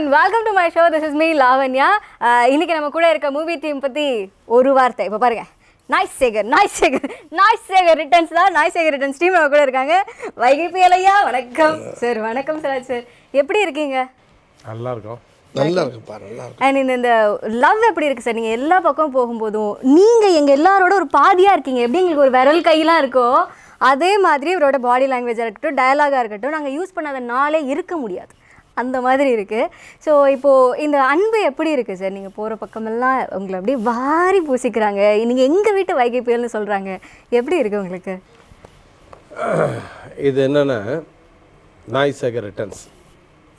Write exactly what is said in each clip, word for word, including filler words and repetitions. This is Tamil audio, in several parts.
and welcome to my show. This is me, Lavanya. இன்னைக்கு நம்ம கூட இருக்க மூவி தீம் பத்தி ஒரு வார்த்தை. இப்ப பாருங்க. Naai Sekar, Naai Sekar, Naai Sekar Returns தான். Naai Sekar Returns டீம் நம்ம கூட இருக்காங்க. வைகைப்பியலையா வணக்கம் சார். வணக்கம் சார் சார். எப்படி இருக்கீங்க? நல்லா இருக்கோம். நல்லா இருக்கு பாரு. நல்லா இருக்கு. and இந்த லவ் எப்படி இருக்கு சார்? நீங்க எல்லா பக்கம் போகும்போது நீங்க எங்க எல்லாரோட ஒரு பாதியா இருக்கீங்க. எப்படி உங்களுக்கு ஒரு விரல் கையிலாம் இருக்கோ அதே மாதிரி இவரோட பாடி லாங்குவேஜாக இருக்கட்டும் டயலாகாக இருக்கட்டும் நாங்கள் யூஸ் பண்ணாத நாளே இருக்க முடியாது அந்த மாதிரி இருக்குது. ஸோ இப்போது இந்த அன்பு எப்படி இருக்குது சார்? நீங்கள் போகிற பக்கமெல்லாம் உங்களை அப்படியே வாரி பூசிக்கிறாங்க. நீங்கள் எங்கள் வீட்டு வைகை புயல்னு சொல்கிறாங்க. எப்படி இருக்குது உங்களுக்கு? இது என்னென்னா நாய் சேகர் ரிட்டர்ன்ஸ்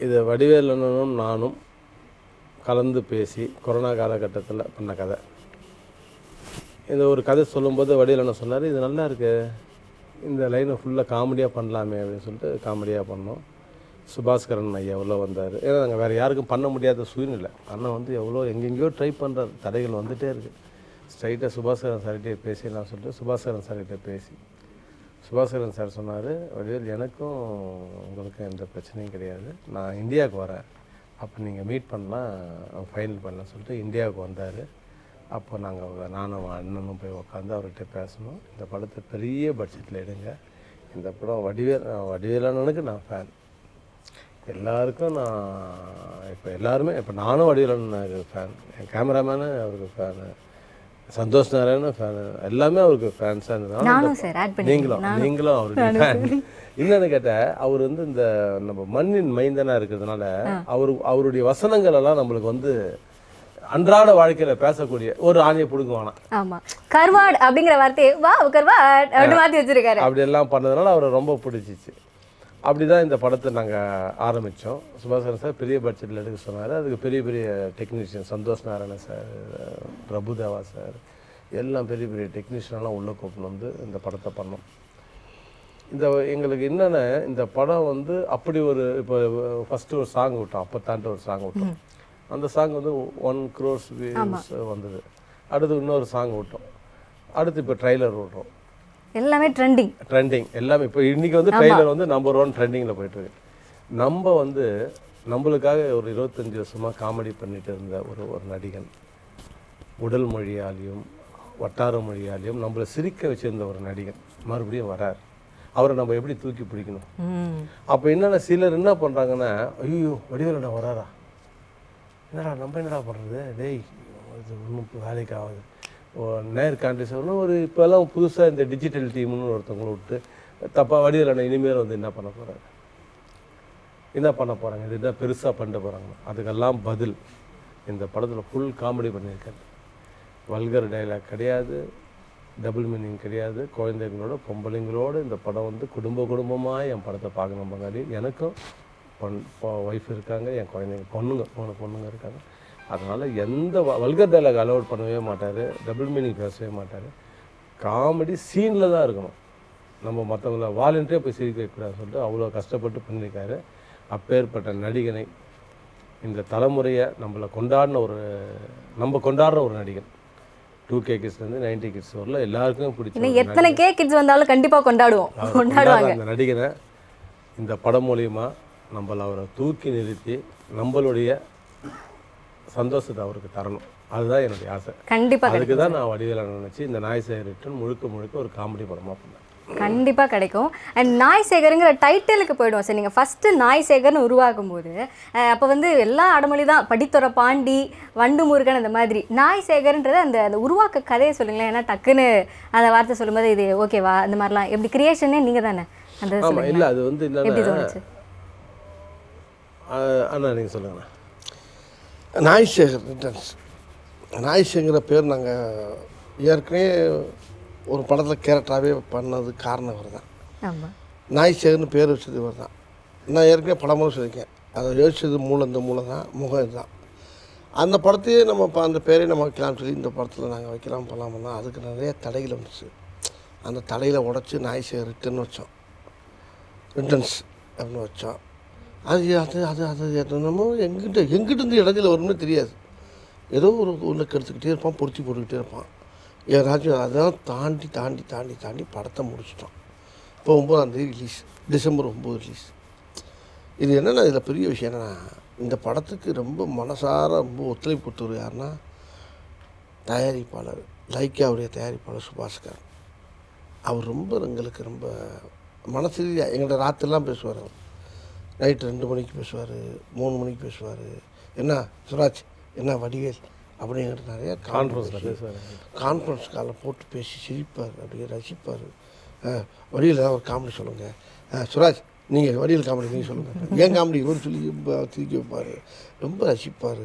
இது வடிவேலனும் நானும் கலந்து பேசி கொரோனா காலகட்டத்தில் பண்ண கதை. இந்த ஒரு கதை சொல்லும்போது வடிவேலனை சொன்னார், இது நல்லா இருக்குது, இந்த லைனை ஃபுல்லாக காமெடியாக பண்ணலாமே அப்படின்னு சொல்லிட்டு காமெடியாக பண்ணோம். சுபாஸ்கரன் ஐயா எவ்வளோ வந்தார். ஏன்னா நாங்கள் வேறு யாருக்கும் பண்ண முடியாத சூழ்நிலை. அண்ணன் வந்து எவ்வளோ எங்கெங்கேயோ ட்ரை பண்ணுற தடைகள் வந்துகிட்டே இருக்குது. ஸ்ட்ரைட்டாக சுபாஸ்கரன் சார்கிட்டே பேசிடலாம் சொல்லிட்டு சுபாஸ்கரன் சார்கிட்ட பேசி சுபாஸ்கரன் சார் சொன்னார், வடிவேல் எனக்கும் உங்களுக்கும் எந்த பிரச்சனையும் கிடையாது, நான் இந்தியாவுக்கு வரேன், அப்போ நீங்கள் மீட் பண்ணலாம் ஃபைனல் பண்ணலாம் சொல்லிட்டு இந்தியாவுக்கு வந்தார். அப்போ நாங்கள் நானும் அண்ணனும் போய் உக்காந்து அவர்கிட்ட பேசணும், இந்த படத்தை பெரிய பட்ஜெட்டில் எடுங்க, இந்த படம் வடிவேல் வடிவேலனுக்கு நான் ஃபேன், எல்லாருக்கும் நான் இப்போ எல்லாருமே இப்போ நானும் வடிவேலனுக்கு ஃபேன், என் கேமராமேனு அவருக்கு ஃபேனு, சந்தோஷ் நாராயணன் ஃபேனு, எல்லாமே அவருக்கு ஃபேன்ஸாக இருந்தாலும் நீங்களும் நீங்களும் அவருக்கு ஃபேன். என்னென்னு கேட்டால் அவர் வந்து இந்த நம்ம மண்ணின் மைந்தனாக இருக்கிறதுனால அவரு அவருடைய வசனங்கள் எல்லாம் நம்மளுக்கு வந்து அன்றாட வாழ்க்கையில பேசக்கூடிய ஒரு ஆணையை பிடுங்குவானா. ஆமா, கர்வாட் அப்படிங்கிற வார்த்தையை வா கர்வாட் அப்படி மாற்றி வச்சிருக்காரு. அப்படி எல்லாம் பண்ணதுனால அவரை ரொம்ப பிடிச்சிச்சு. அப்படிதான் இந்த படத்தை நாங்கள் ஆரம்பித்தோம். சுபாஸ்கரன் சார் பெரிய பட்ஜெட்டில் எடுக்க சொன்னார். அதுக்கு பெரிய பெரிய technician Santhosh Narayanan sir, Prabhu Deva sir, எல்லாம் பெரிய பெரிய டெக்னீஷியனெல்லாம் உள்ள கூப்பிட்டு வந்து இந்த படத்தை பண்ணோம். இந்த எங்களுக்கு என்னென்ன இந்த படம் வந்து அப்படி ஒரு இப்போ ஃபஸ்ட்டு ஒரு சாங் விட்டோம், அப்போ தாண்ட ஒரு சாங் விட்டோம், அந்த சாங் வந்து ஒன் க்ரோர்ஸ் வியூஸ் வந்தது. அடுத்து இன்னொரு சாங் விட்டோம், அடுத்து இப்போ ட்ரைலர் விட்றோம், எல்லாமே ட்ரெண்டிங் ட்ரெண்டிங் எல்லாமே இப்போ இன்றைக்கி வந்து ட்ரைலர் வந்து நம்பர் ஒன் ட்ரெண்டிங்கில் போய்ட்டுருக்கு. நம்ம வந்து நம்மளுக்காக ஒரு இருபத்தஞ்சி வருஷமாக காமெடி பண்ணிகிட்டு இருந்த ஒரு ஒரு நடிகன், உடல் மொழியாலையும் வட்டார மொழியாலையும் நம்மளை சிரிக்க வச்சுருந்த ஒரு நடிகன் மறுபடியும் வரார். அவரை நம்ம எப்படி தூக்கி பிடிக்கணும்? அப்போ என்னென்ன சிலர் என்ன பண்ணுறாங்கன்னா, ஐயோ வடிவேலண்ணா வராரா, என்னடா நம்ம என்னடா பண்ணுறது, டேய் இது ஒன்றும் வேலைக்கு ஆகுது, நேர் கான்ட்ரிஸ் ஒரு இப்போல்லாம் புதுசாக இந்த டிஜிட்டல் டீம்னு ஒருத்தவங்களை விட்டு தப்பாக வடிவேலண்ணா இனிமேல் வந்து என்ன பண்ண போகிறாங்க என்ன பண்ண போகிறாங்க இது என்ன பெருசாக பண்ணிட்டு போகிறாங்க. அதுக்கெல்லாம் பதில் இந்த படத்தில் ஃபுல் காமெடி பண்ணியிருக்காரு. வல்கர் டைலாக் கிடையாது, டபுள் மீனிங் கிடையாது, குழந்தைங்களோட பொம்பளைங்களோடு இந்த படம் வந்து குடும்ப குடும்பமாக என் படத்தை பார்க்கணும். முன்னாடி எனக்கும் பொன் ஒய்ஃப் இருக்காங்க, என் குழந்தைங்க பொண்ணுங்க மூணு பொண்ணுங்க இருக்காங்க. அதனால் எந்த வல்கர் டைலாக் அலோட் பண்ணவே மாட்டார், டபுள் மீனிங் பேசவே மாட்டார். காமெடி சீனில் தான் இருக்கணும், நம்ம மற்றவங்கள வாலண்டியே போய் சிரிக்க வைக்கூடாதுன்னு சொல்லிட்டு அவ்வளோ கஷ்டப்பட்டு பண்ணியிருக்காரு. அப்பேற்பட்ட நடிகனை இந்த தலைமுறையை நம்மளை கொண்டாடின ஒரு நம்ம கொண்டாடுற ஒரு நடிகன், டூ கே கிட்ஸ்லேருந்து நைன்டி கிட்ஸ் வரல எல்லாருக்குமே பிடிச்சி எத்தனை கே கிட்ஸ் வந்தாலும் கண்டிப்பாக கொண்டாடுவோம் கொண்டாடுவாங்க அந்த நடிகனை. இந்த படம் மூலயமா நம்மளை அவரை தூக்கி நிறுத்தி நம்மளுடைய சந்தோஷத்தை அவருக்கு தரணும், அதுதான் என்னுடைய ஆசை. கண்டிப்பாக அதுக்கு தான் நான் வடிவேலன் நினச்சி இந்த நாய் சேகர் ரிட்டர்ன் முழுக்க முழுக்க ஒரு காமெடி படமாக பண்ணேன். கண்டிப்பாக கிடைக்கும். அண்ட் நாய் சேகருங்கிற டைட்டிலுக்கு போய்டுவோம் சார். நீங்கள் ஃபஸ்ட்டு நாய் சேகர்னு உருவாக்கும் போது அப்போ வந்து எல்லா அடமொழி தான், படித்துறை பாண்டி வண்டு முருகன் அந்த மாதிரி நாய் சேகர்ன்றது அந்த அந்த உருவாக்க கதையை சொல்லுங்களேன். ஏன்னா டக்குன்னு அந்த வார்த்தை சொல்லும்போது இது ஓகேவா அந்த மாதிரிலாம் எப்படி கிரியேஷனே நீங்கள் தானே அந்த இல்லை அது வந்து எப்படி தோணுச்சு? அண்ணா நீங்கள் சொல்லுங்கண்ணா. நாய் சேகர் ரிட்டர்ன்ஸ் நாய் சேகர பேர் நாங்கள் ஏற்கனவே ஒரு படத்தில் கேரக்டராகவே பண்ணது காரணம் இவர் தான். நாய் சேகர்னு பேர் வச்சது இவர் தான். நான் ஏற்கனவே படமும் சொல்லியிருக்கேன், அதை யோசிச்சது மூலம் இந்த மூலம் தான் முகம் இதுதான். அந்த படத்தையே நம்ம இப்போ அந்த பேரே நம்ம வைக்கலாம் சொல்லி இந்த படத்தில் நாங்கள் வைக்கலாம் பண்ணலாம்னா அதுக்கு நிறைய தடைகள் வந்துச்சு. அந்த தடையில் உடச்சி நாய் சேகர் ரிட்டர்ன் வச்சோம், ரிட்டர்ன்ஸ் அப்படின்னு வச்சோம். அது அது அது அது என்னமோ எங்கிட்ட எங்கிட்டருந்து இடத்துல வரும்னு தெரியாது, ஏதோ ஒரு ஒன்று கெடுத்துக்கிட்டே இருப்பான், பொருத்தி போட்டுக்கிட்டே இருப்பான். ஏதாச்சும் அதெல்லாம் தாண்டி தாண்டி தாண்டி தாண்டி படத்தை முடிச்சிட்டோம். இப்போ ஒம்பதாந்தேதி ரிலீஸ், டிசம்பர் ஒம்பது ரிலீஸ். இது என்னென்னா இதில் பெரிய விஷயம் என்னென்னா இந்த படத்துக்கு ரொம்ப மனசார ரொம்ப ஒத்துழைப்பு கொடுத்தவர் யாருன்னா தயாரிப்பாளர் லைக்கா அவருடைய தயாரிப்பாளர் சுபாஸ்கரன். அவர் ரொம்ப எங்களுக்கு ரொம்ப மனசு எங்கள்கிட்ட ராத்திரிலாம் பேசுவார். நைட்டு ரெண்டு மணிக்கு பேசுவார், மூணு மணிக்கு பேசுவார். என்ன சுராஜ், என்ன வடிவேல் அப்படின்னு எங்கள்கிட்ட நிறையா கான்ஃபரன்ஸ் கான்ஃபரன்ஸ் காலில் போட்டு பேசி சிரிப்பார், அப்படியே ரசிப்பார். வடிவேல் ஏதாவது ஒரு காமெடி சொல்லுங்கள் சுராஜ், நீங்கள் வடிவேல் காமெடி நீங்கள் சொல்லுங்கள், ஏன் காமெடி இவர் சொல்லி திருக்கி வைப்பார், ரொம்ப ரசிப்பார்.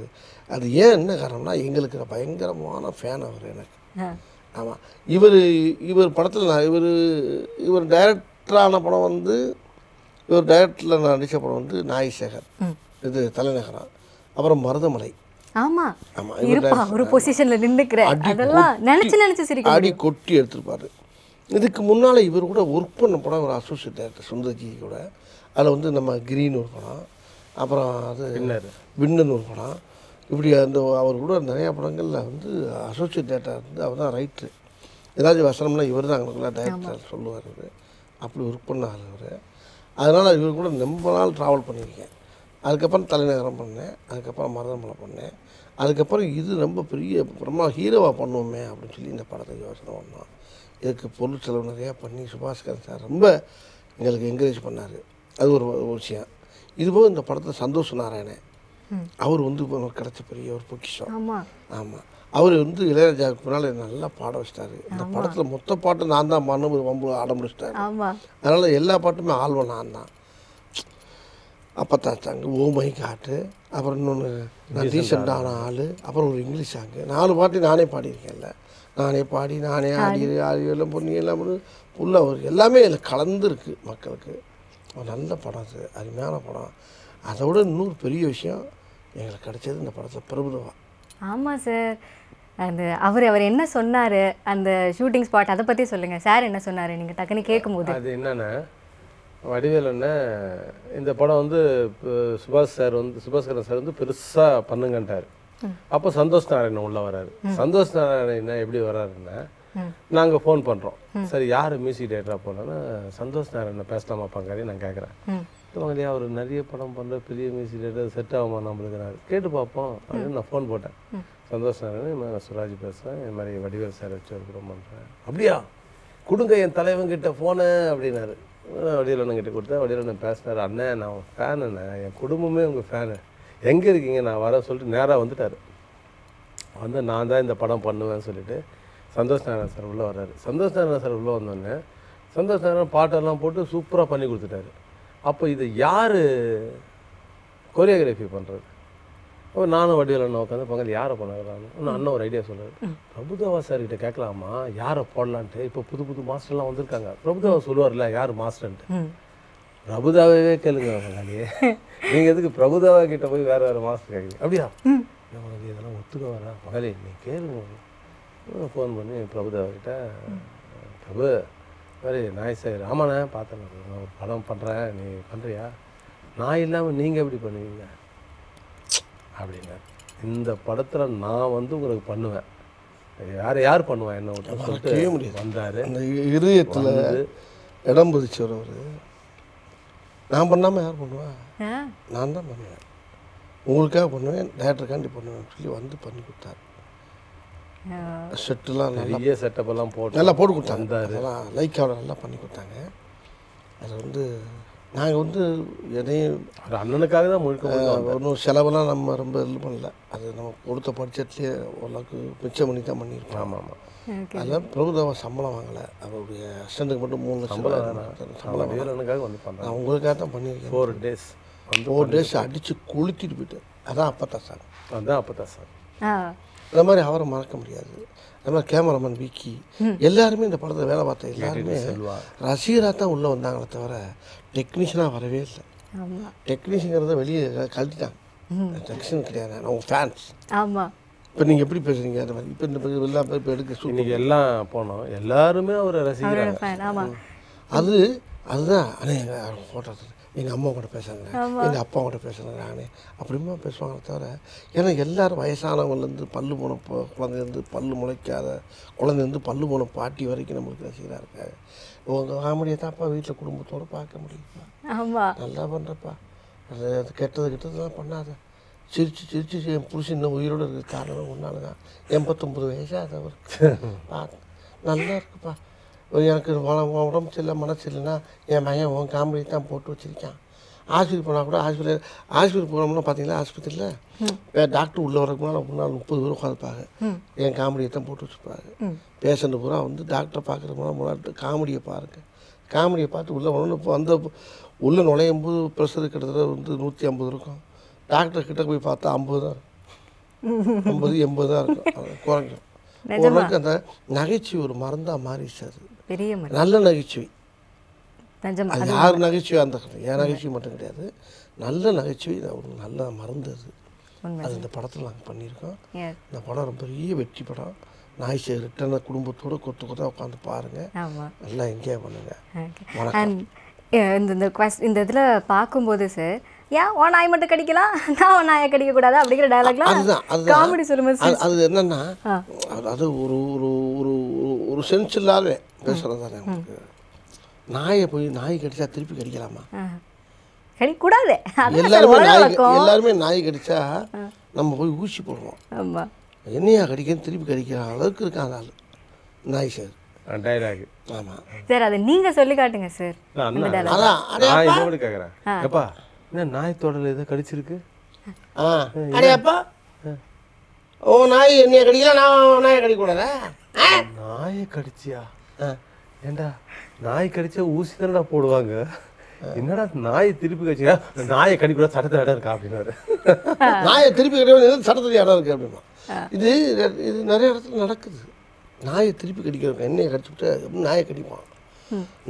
அது ஏன் என்ன காரணம்னா எங்களுக்கு பயங்கரமான ஃபேன் அவர் எனக்கு. ஆமாம், இவர் இவர் படத்தில் நான் இவர் இவர் டைரக்டரான படம் வந்து இவர் டைரக்டரில் நான் நடித்த படம் வந்து நாய் சேகர், இது தலைநகரம், அப்புறம் மருதமலை. ஆமாம் ஆமாம், இவர் ஒரு பொசிஷனில் நின்றுக்கிறேன் அதெல்லாம் நினச்சி நினச்சி சரி அடி கொட்டி எடுத்துருப்பார். இதுக்கு முன்னால் இவர் கூட ஒர்க் பண்ண படம் ஒரு அசோசியேட் டேரக்டர் சுந்தர்ஜி கூட, அதில் வந்து நம்ம கிரீன் ஒரு படம், அப்புறம் அது விண்ணன் ஒரு படம், இப்படி அந்த அவர் கூட நிறையா படங்களில் வந்து அசோசியேட் டேரக்டர் வந்து அவர் தான் ரைட்ரு. ஏதாச்சும் வசனம்னா இவர் தான் அவங்களுக்குலாம் டேரக்டர் சொல்லுவார், இவர் அப்படி ஒர்க் பண்ண ஆள் இவர். அதனால் இவர் கூட ரொம்ப நாள் ட்ராவல் பண்ணியிருக்கேன். அதுக்கப்புறம் தலைநகரம் பண்ணேன், அதுக்கப்புறம் மருதமலை பண்ணேன், அதுக்கப்புறம் இது ரொம்ப பெரிய அப்புறமா ஹீரோவாக பண்ணுவோமே அப்படின்னு சொல்லி இந்த படத்தை யோசனை பண்ணோம். இதுக்கு பொருள் செலவு நிறையா பண்ணி சுபாஸ்கரன் சார் ரொம்ப எங்களுக்கு என்கரேஜ் பண்ணார். அது ஒரு விஷயம். இதுபோல் இந்த படத்தில் சந்தோஷ் நாராயணன் அவர் வந்து இப்போ நமக்கு கிடச்ச பெரிய ஒரு பொக்கிஷம். ஆமாம், அவர் வந்து இளையராஜாவுக்கு முன்னால் நல்லா பாட வச்சிட்டாரு. இந்த படத்தில் மொத்த பாட்டு நான் தான் பண்ண வம்பு ஆட முடிச்சிட்டாரு. அதனால் எல்லா பாட்டுமே ஆல்வம் நான் தான். அப்போ தாச்சாங்க ஓமை காட்டு, அப்புறம் இன்னொன்று நான் டீசெண்டான ஆள், அப்புறம் ஒரு இங்கிலீஷ் சாங்கு, நாலு பாட்டு நானே பாடியிருக்கேன்ல, நானே பாடி நானே ஆடி ஆடி எல்லாம் பொண்ணு எல்லாம் உள்ள ஒரு எல்லாமே இதில் கலந்துருக்கு மக்களுக்கு. ஒரு நல்ல படம் அது, அருமையான படம். அதை விட இன்னொரு பெரிய விஷயம் எங்களுக்கு கிடைச்சது இந்த படத்தில் பிரபு தேவா. ஆமாம் சார், அந்த அவர் அவர் என்ன சொன்னார் அந்த ஷூட்டிங் ஸ்பாட், அதை பற்றி சொல்லுங்கள் சார். என்ன சொன்னார் நீங்கள் டக்குன்னு கேட்கும்போது? அது என்னென்னா வடிவேலுன்னா இந்த படம் வந்து சுபாஷ் சார் வந்து சுபாஸ்கரன் சார் வந்து பெருசாக பண்ணுங்கன்ட்டார். அப்போ சந்தோஷ் நாராயணன் உள்ளே வராரு. சந்தோஷ் நாராயணன் எப்படி வராருன்னா நாங்கள் ஃபோன் பண்ணுறோம், சரி யார் மியூசிக் டைரக்டராக போனோன்னா சந்தோஷ் நாராயணன் பேசலாமா பாங்காரின்னு நான் கேட்குறேன். இல்லையா அவர் நிறைய படம் பண்ணுற பெரிய மியூசிக் டைரக்டர் செட் ஆகுமா நம்மளுக்குறாரு, கேட்டு பார்ப்போம் அப்படின்னு நான் ஃபோன் போட்டேன். சந்தோஷ் நாராயணன் நான் சுராஜ் பேசுகிறேன், இது மாதிரி வடிவேல் சார் வச்சு ஒரு படம் பண்ணுறேன். அப்படியா, கொடுங்க என் தலைவங்கிட்ட ஃபோனு அப்படின்னாரு. வடிவேலன்கிட்ட கொடுத்தேன், வடிவேலன் பேசினார். அண்ணன் நான் ஃபேனுண்ணே, என் குடும்பமே உங்கள் ஃபேனு, எங்கே இருக்கீங்க நான் வர சொல்லிட்டு நேராக வந்துட்டார். வந்து நான் தான் இந்த படம் பண்ணுவேன்னு சொல்லிட்டு சந்தோஷ் நாராயணன் சார் உள்ளே வர்றாரு. சந்தோஷ் நாராயணன் சார் உள்ளே வந்தோடனே சந்தோஷ் நாராயணன் பாட்டெல்லாம் போட்டு சூப்பராக பண்ணி கொடுத்துட்டாரு. அப்போ இதை யார் கொரியோகிராஃபி பண்ணுறது? அப்போ நானும் வடிவேல் அண்ணன் உட்காந்து பங்காளி யாரை பண்ணாங்களான்னு ஒன்று அண்ணன் ஒரு ஐடியா சொல்கிறார். பிரபு தேவா சார்கிட்ட கேட்கலாமா யாரை போடலான்ட்டு, இப்போ புது புது மாஸ்டர்லாம் வந்திருக்காங்க, பிரபு தேவா சொல்லுவார்ல யார் மாஸ்டர்ன்ட்டு. பிரபுதாவே கேளுங்க பங்காளி, நீங்கள் எதுக்கு பிரபுதாவா கிட்டே போய் வேறு வேறு மாஸ்டர் கேட்குறீங்க? அப்படியா, நம்மளுக்கு இதெல்லாம் ஒத்துக்க வரா பங்காளி, நீ கேளுங்க. ஃபோன் பண்ணி பிரபுதாவா கிட்ட, பிரபு சரி நாய் சார் ஆமாண்ணே பார்த்தேன் நான் ஒரு படம் பண்ணுறேன், நீ பண்ணுறியா? நான் இல்லாமல் நீங்கள் எப்படி பண்ணுவீங்க அப்படின்னா, இந்த படத்தில் நான் வந்து உங்களுக்கு பண்ணுவேன், யார் யார் பண்ணுவேன் என்ன விட்டு வந்தார். இதயத்தில் இடம் பிடிச்சவர் அவர். நான் பண்ணாமல் யார் பண்ணுவேன்? நான் தான் பண்ணுவேன், உங்களுக்காக பண்ணுவேன், டேரக்டருக்காண்டி பண்ணுவேன் சொல்லி வந்து பண்ணி கொடுத்தாரு. செட்டுலாம் நிறைய செட்டப்பெல்லாம் போட்டு நல்லா போட்டு கொடுத்தாங்க, அதெல்லாம் லைக்காக நல்லா பண்ணி கொடுத்தாங்க. அதில் வந்து நாங்கள் வந்து எதையும் ஒரு அண்ணனுக்காக தான் முழுக்க ஒன்றும் செலவெல்லாம் நம்ம ரொம்ப இது பண்ணல, அது நம்ம கொடுத்த பட்ஜெட்லேயே ஓரளவுக்கு மிச்சம் பண்ணி தான் பண்ணியிருக்கோம். ஆமாம் ஆமாம், அதெல்லாம் பிரபுதாவை சம்பளம் வாங்கலை, அவருடைய அஸ்டண்ட்டுக்கு மட்டும் மூணு சம்பளம் சம்பளம் வேலைக்காக வந்து பண்ணேன், அவங்களுக்காக தான் பண்ணியிருக்கேன். ஃபோர் டேஸ் ஃபோர் டேஸ் அடித்து கொளுத்திட்டு போயிட்டு. அதான் அப்போ தான் சார் அதுதான் அப்போ தான் சார் அந்த மாதிரி அவரை மறக்க முடியாது. அது மாதிரி கேமராமேன் விக்கி எல்லாருமே இந்த படத்தை வேலை பார்த்த எல்லாருமே ரசிகராக தான் உள்ளே வந்தாங்களே தவிர டெக்னீஷியனாக வரவே இல்லை. டெக்னீஷியங்கிறத வெளியே கழட்டிட்டாங்க, டெக்னீஷியன் கிடையாது, அவங்க ஃபேன்ஸ். ஆமாம், இப்போ நீங்கள் எப்படி பேசுகிறீங்க அந்த மாதிரி இப்போ இந்த எல்லா பேர் இப்போ எடுக்க சூழ்நிலை எல்லாம் போனோம், எல்லாருமே அவரை ரசிகராக. அது அதுதான் ஆனால் எங்கள் ஃபோட்டோ எங்கள் அம்மா கூட பேசுகிறாங்க, எங்கள் அப்பா கூட பேசுகிறாங்க, நானே அப்படிமா பேசுவாங்களே தவிர. ஏன்னா எல்லோரும் வயசானவங்கலேருந்து பல்லு போன குழந்தைலேருந்து பல்லு முளைக்காத குழந்தைலேருந்து பல்லு போன பாட்டி வரைக்கும் நம்மளுக்கு ரசிகராக இருக்காது. உங்கள் காமெடியை தான்ப்பா வீட்டில் குடும்பத்தோடு பார்க்க முடியும்ப்பா, நல்லா பண்ணுறப்பா, அது கெட்டது கெட்டதுலாம் பண்ணாத, சிரிச்சு சிரிச்சு என் புருஷன் இன்னும் உயிரோடு இருக்கிற காரணம் ஒன்றால் தான். எண்பத்தொம்பது வயசு அது அவருக்கு பார்த்து நல்லா இருக்குப்பா. எனக்கு உடம்பு சரியில்லை மனசு இல்லைன்னா என் மகன் உன் காமெடி தான் போட்டு வச்சுருக்கான். ஆஸ்பத்திரி போனால் கூட ஆஸ்பத்திரி ஆஸ்பத்திரி போனோம்னா பார்த்தீங்கன்னா ஆஸ்பத்திரியில் டாக்டர் உள்ளே வரக்குனால ஒரு நாள் முப்பது பேர் உட்காந்துப்பாங்க. என் காமெடியை தான் போட்டு வச்சுருப்பாங்க. பேஷண்ட்டு பூரா வந்து டாக்டரை பார்க்குறதுனால முன்னாடி காமெடியை பாருங்க. காமெடியை பார்த்து உள்ளே வரணும்னு இப்போ அந்த உள்ளே நுழையும் போது ப்ரெஷர் கிட்டத்தட்ட வந்து நூற்றி ஐம்பது இருக்கும். டாக்டர் கிட்ட போய் பார்த்தா ஐம்பது தான் இருக்கும். ஐம்பது எண்பது தான் இருக்கும். அது குறைஞ்சும் ஓரளவுக்கு. அந்த நகைச்சுவை ஒரு மருந்தாக மாறிடுச்சு. அது நல்ல நகைச்சுவை. அது யார் நகைச்சுவையாக இருந்தால் என் நகைச்சுவை மட்டும் கிடையாது, நல்ல நகைச்சுவை ஒரு நல்ல மருந்து அது. அது இந்த படத்தில் நாங்கள் பண்ணியிருக்கோம். இந்த படம் ரொம்ப பெரிய வெற்றி படம். நாய் சேகர் ரிட்டர்ன்ஸை குடும்பத்தோடு கொத்து கொத்தாக உட்காந்து பாருங்கள். நல்லா என்ஜாய் பண்ணுங்கள். இந்த இந்த இதில் பார்க்கும்போது சார் ஏன் ஓ நாய் மட்டும் கடிக்கலாம் நான் ஓ நாயை கடிக்கக்கூடாது அப்படிங்கிற டயலாக்லாம் அதுதான். அது காமெடி சொல்லுங்க. அது என்னென்னா அது ஒரு ஒரு ஒரு ஒரு சென்ஸ் இல்லாத பேசுகிறது தானே. உங்களுக்கு நாயை போய் நாய் கடிச்சா திருப்பி கடிக்கலாமா? கடிக்கூடாது. எல்லாருமே நாய் எல்லாருமே நாய் கடிச்சா நம்ம போய் ஊசி போடுவோம். ஆமாம், என்னையா கடிக்கன்னு திருப்பி கடிக்கிற அளவுக்கு இருக்கான் அந்த ஆள் நாய் சார். ஆமாம் சார், அதை நீங்கள் சொல்லி காட்டுங்க சார். அதான் அதான் கேட்குறேன். எப்பா என்ன நாய் தொடரில் எதாவது கடிச்சிருக்கு? ஆ அடையாப்பா ஓ நாய் என்னைய கடிக்கலாம் நான் நாயை கடிக்கூடாதா? நாயை கடிச்சியா? ஆ ஏண்டா நாய் கடிச்சா ஊசி தானடா போடுவாங்க, என்னடா நாயை திருப்பி கடிச்சா நாயை கடிக்கூட சட்டத்தில் இடம் இருக்கா அப்படின்னாரு. நாயை திருப்பி கடிக்கிறது சட்டத்தில் இடம் இருக்கு அப்படின்னா இது இது நிறைய இடத்துல நடக்குது. நாயை திருப்பி கடிக்கிறவங்க என்னையை கடிச்சுக்கிட்டு அப்படின்னு நாயை கடிப்பான்.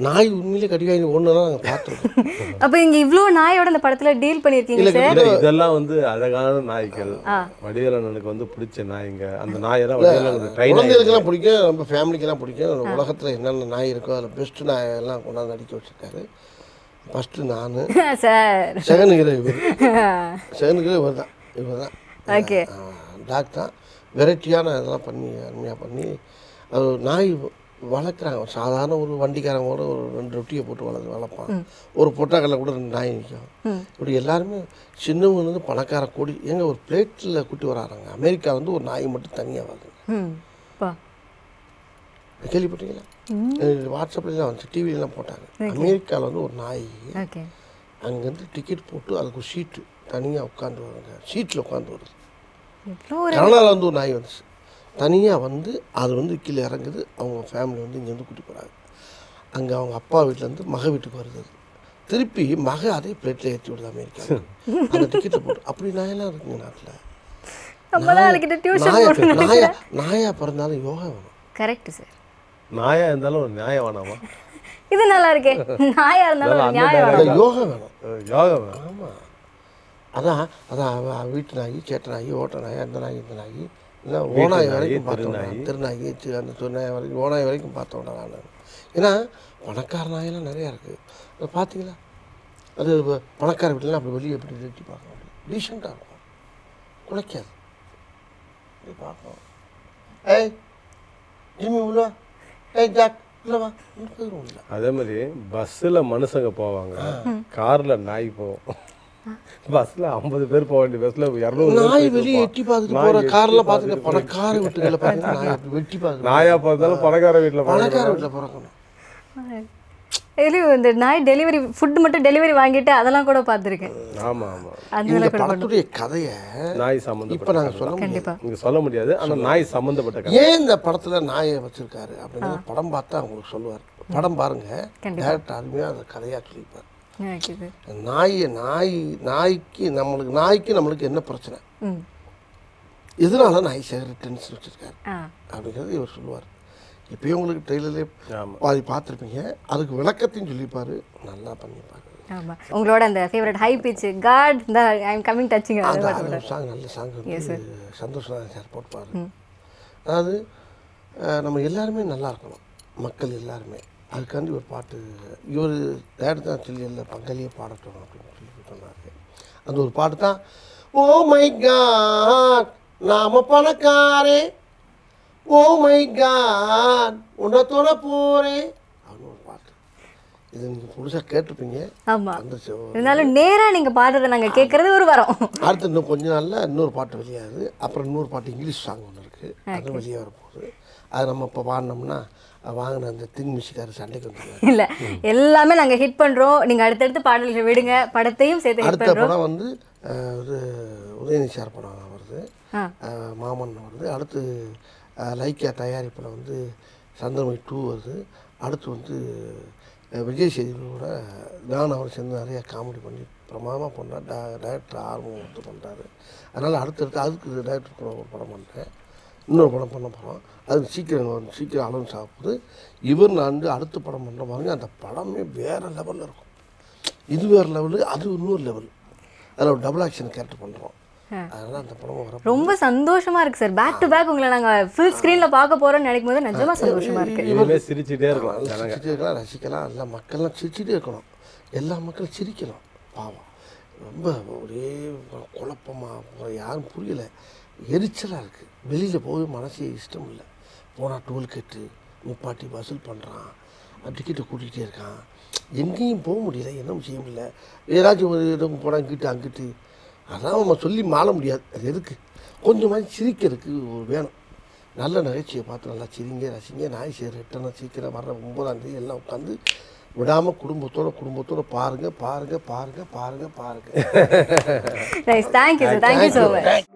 நாய் உண்மையிலே கடிக்காய் ஒன்று தான் நாங்கள் பார்த்துருக்கோம். அப்போ இங்கே இவ்வளோ நாயோட அந்த படத்தில் டீல் பண்ணியிருக்கீங்க சார். இதெல்லாம் வந்து அழகான நாய்கள். வடிவேலனுக்கு வந்து பிடிச்ச நாய்ங்க. அந்த நாயை தான் குழந்தைகளுக்கெல்லாம் பிடிக்கும், நம்ம ஃபேமிலிக்கெல்லாம் பிடிக்கும். உலகத்தில் என்னென்ன நாய் இருக்கோ அதில் பெஸ்ட்டு நாயெல்லாம் கொண்டாந்து அடிக்க வச்சுருக்காரு. ஃபஸ்ட்டு நான் சார், செகண்ட் ஹீரோ இவர், செகண்ட் ஹீரோ இவர் தான் இவர் தான் ஓகே டாக் தான். வெரைட்டியான இதெல்லாம் பண்ணி அருமையாக பண்ணி அது நாய் வளர்க்குறாங்க. சாதாரண ஒரு வண்டிக்காரங்களோட ஒரு ரெண்டு ரொட்டியை போட்டு வளர்த்து வளர்ப்பான். ஒரு பொட்டாக்கல்ல கூட ரெண்டு நாய் நிற்கும். இப்படி எல்லாருமே சின்னவங்க பணக்கார கூடி எங்க ஒரு பிளேட்டில் கூட்டி வராங்க. அமெரிக்கா வந்து ஒரு நாய் மட்டும் தனியாக வருதுங்க. கேள்விப்பட்டீங்களா? வாட்ஸ்அப்லாம் வந்துச்சு, டிவிலாம் போட்டாங்க. அமெரிக்காவில் வந்து ஒரு நாய் அங்கேருந்து டிக்கெட் போட்டு அதுக்கு ஒரு சீட்டு தனியாக உட்காந்து வருங்க. சீட்டில் உட்காந்து வருது. கனடாவில் வந்து ஒரு நாய் வந்துச்சு தனியாக வந்து. அது வந்து கீழே இறங்குது. அவங்க ஃபேமிலி வந்து இங்கேருந்து கூட்டி போகிறாங்க. அங்கே அவங்க அப்பா வீட்டிலேருந்து மக வீட்டுக்கு வருது. திருப்பி மக அதே பிளேட்டில் ஏற்றி விடுது அமெரிக்கா. அந்த டிக்கெட்டை போட்டு அப்படி நாயெல்லாம் இருக்குங்க நாட்டில். நாயா நாயா பிறந்தாலும் யோகா வேணும். Correct sir. நாயா இருந்தாலும் ஒரு நியாயம் வேணாமா? இது நல்லா இருக்கே. நாயா இருந்தாலும் யோகா வேணும். யோகா வேணும். ஆமாம், அதான் அதான் வீட்டு நாய், சேட்டை நாய், ஓட்ட நாய், அந்த நாய் இந்த நாய் எல்லாம் ஓனாய் வரைக்கும் பார்த்தோம். திருநாயி அந்த திருநாய் வரைக்கும் ஓனாய் வரைக்கும் பார்த்தோம்னா நான். ஏன்னா பணக்கார நாயெல்லாம் நிறையா இருக்குது. அதை பார்த்தீங்களா? அது பணக்கார வீட்டிலாம் அப்படி வெளியே எப்படி நிறுத்தி பார்க்கணும். டீசெண்டாக இருக்கும், குலைக்காது. அப்படி பார்க்கணும். ஏய் ஜிம்மி உள்ளவா, ஏய் ஜாக் உள்ளவா, இல்லை. அதே மாதிரி பஸ்ஸில் மனுஷங்க போவாங்க, காரில் நாய் போவோம். பஸ்ல ஐம்பது பேர் போக வேண்டிய பஸ்ல நாய் வெளியே எட்டி பார்த்துட்டு போற. கார்ல பாத்துக்க பணக்கார வீட்டுல பாருங்க. நாயா பார்த்தாலும் பணக்கார வீட்டுல பணக்கார வீட்டுல பிறக்கணும். இந்த நாய் டெலிவரி ஃபுட் மட்டும் டெலிவரி வாங்கிட்டு அதெல்லாம் கூட பார்த்துருக்கேன். ஆமாம் ஆமாம். இந்த படத்துடைய கதையை நாய் சம்மந்தப்பட்ட இப்போ நாங்கள் சொல்ல கண்டிப்பாக இங்கே சொல்ல முடியாது. ஆனால் நாய் சம்மந்தப்பட்ட ஏன் இந்த படத்தில் நாயை வச்சுருக்காரு அப்படிங்கிறது படம் பார்த்தா அவங்களுக்கு சொல்லுவார். படம் பாருங்கள், டேரக்டர் அருமையாக அந்த கதையாக சொல்லியிருப்பார். நாய் நாய் நாய்க்கு நம்மளுக்கு நாய்க்கு நம்மளுக்கு என்ன பிரச்சனை, இதனால நாய் சேகர் ரிட்டர்ன்ஸ் வச்சுருக்காரு அப்படிங்கிறது இவர் சொல்லுவார். இப்போயும் உங்களுக்கு ட்ரெயிலர்லேயே பாதி பார்த்துருப்பீங்க. அதுக்கு விளக்கத்தையும் சொல்லியிருப்பார். நல்லா பண்ணியிருப்பாரு. ஆமாம், உங்களோட அந்த ஃபேவரட் ஹை பிச் காட் இந்த I am coming touching song நல்ல சாங் சந்தோஷ் நாராயணன் சார் போட்டுப்பார். அதாவது நம்ம எல்லாருமே நல்லா இருக்கணும், மக்கள் எல்லாருமே. அதுக்காண்டி ஒரு பாட்டு இவர் டேரக்டர் தான் சொல்லியில் பங்காளியே பாடட்டும் அப்படின்னு சொல்லி சொன்னார். அந்த ஒரு பாட்டு தான் ஓ மை காட் நாம பணக்காரே, ஓ மை காட் உன்னத்தோட போறே அப்படின்னு ஒரு பாட்டு. இது நீங்க புடிச்சா கேட்டிருப்பீங்க. ஆமா. இருந்தாலும் நேரா நீங்க பாடுறத நாங்க கேக்குறது ஒரு வரம். அடுத்து இன்னும் கொஞ்ச நாள்ல இன்னொரு பாட்டு வெளியாகுது. அப்புறம் இன்னொரு பாட்டு இங்கிலீஷ் சாங் ஒன்னு இருக்கு. அது வெளிய வர போகுது. அது நம்ம இப்ப பாடுனோம்னா வாங்குன அந்த திங் மியூசிக்கார சண்டைக்கு வந்துருவாங்க. இல்ல எல்லாமே நாங்க ஹிட் பண்றோம். நீங்க அடுத்து அடுத்து பாடல்கள் விடுங்க. படத்தையும் சேர்த்து ஹிட் பண்றோம். அடுத்த படம் வந்து ஒரு உதயநிதி சார் படம் வருது. மாமன் வருது. அடுத்து லைக்கா தயாரிப்புல வந்து சந்திரமணி டூ வருது. அடுத்து வந்து விஜய் சேதுபதியோட நான் அவர் சேர்ந்து நிறையா காமெடி பண்ணி பிரமாதமாக பண்ணுறாரு. டே டேரக்டர் ஆர்வம் வந்து பண்ணுறாரு. அதனால் அடுத்தடுத்து அதுக்கு டேரக்டர் கூட ஒரு படம் பண்ணுறேன். இன்னொரு படம் பண்ண போகிறோம். அது சீக்கிரம் வரும். சீக்கிரம் அளவு சாப்பிடுது. இவர் நான் அடுத்த படம் பண்ணுற பாருங்க, அந்த படமே வேறு லெவலில் இருக்கும். இது வேறு லெவலு, அது இன்னொரு லெவல். அதில் ஒரு டபுள் ஆக்ஷன் கேரக்டர் பண்ணுறோம். அதனால அந்த படம் வர ரொம்ப சந்தோஷமா இருக்கு சார். பேக் டு பேக் உங்களை நாங்க ஃபுல் ஸ்கிரீன்ல பார்க்க போறோம்னு நினைக்கும்போது நிஜமா சந்தோஷமா இருக்கு. இவங்களே சிரிச்சிட்டே இருக்கலாம். சிரிச்சிட்டே ரசிக்கலாம். எல்லா மக்கள்லாம் சிரிச்சிட்டே இருக்கணும். எல்லா மக்களும் சிரிக்கலாம். பாவம் ரொம்ப ஒரே குழப்பமா யாரும் புரியல. எரிச்சலா இருக்கு. வெளியில போய் மனசு இஷ்டம் இல்லை. போனா டோல்கேட்டு முப்பாட்டி வசூல் பண்றான். டிக்கெட்டை கூட்டிகிட்டே இருக்கான். எங்கேயும் போக முடியல. என்ன செய்ய முடியல. ஏதாச்சும் ஒரு இடம் போனா இங்கிட்டு அங்கிட்டு அதான் நம்ம சொல்லி மாற முடியாது. அது எதுக்கு கொஞ்சமாக சிரிக்கிறதுக்கு வேணும். நல்ல நகைச்சுவை பார்த்து நல்லா சிரிங்க ரசிங்க. நாய் சேகர் ரிட்டர்ன்ஸ் சீக்கிரம் வர்ற ஒன்பதாம் தேதி எல்லாம் உட்காந்து விடாமல் குடும்பத்தோட குடும்பத்தோட பாருங்கள் பாருங்கள் பாருங்கள் பாருங்கள் பாருங்கள்.